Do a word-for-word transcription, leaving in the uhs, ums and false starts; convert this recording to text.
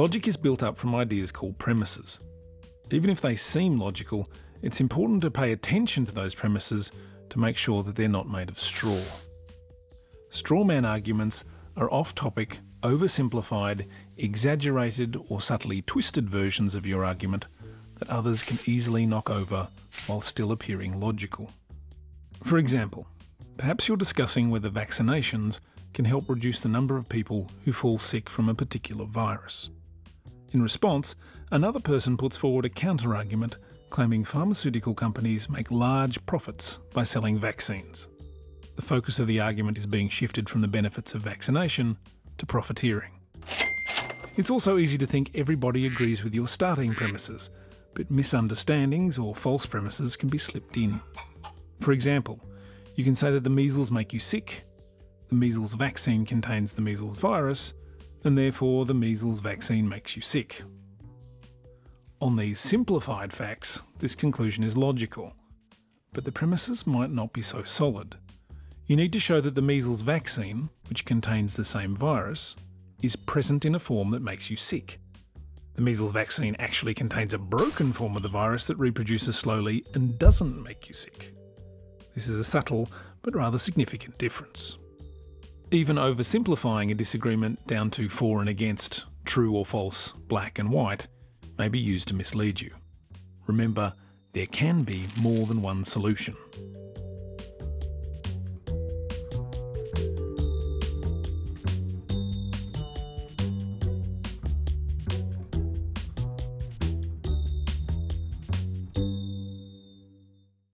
Logic is built up from ideas called premises. Even if they seem logical, it's important to pay attention to those premises to make sure that they're not made of straw. Strawman arguments are off-topic, oversimplified, exaggerated or subtly twisted versions of your argument that others can easily knock over while still appearing logical. For example, perhaps you're discussing whether vaccinations can help reduce the number of people who fall sick from a particular virus. In response, another person puts forward a counter-argument claiming pharmaceutical companies make large profits by selling vaccines. The focus of the argument is being shifted from the benefits of vaccination to profiteering. It's also easy to think everybody agrees with your starting premises, but misunderstandings or false premises can be slipped in. For example, you can say that the measles make you sick, the measles vaccine contains the measles virus, and therefore the measles vaccine makes you sick. On these simplified facts, this conclusion is logical, but the premises might not be so solid. You need to show that the measles vaccine, which contains the same virus, is present in a form that makes you sick. The measles vaccine actually contains a broken form of the virus that reproduces slowly and doesn't make you sick. This is a subtle but rather significant difference. Even oversimplifying a disagreement down to for and against, true or false, black and white, may be used to mislead you. Remember, there can be more than one solution.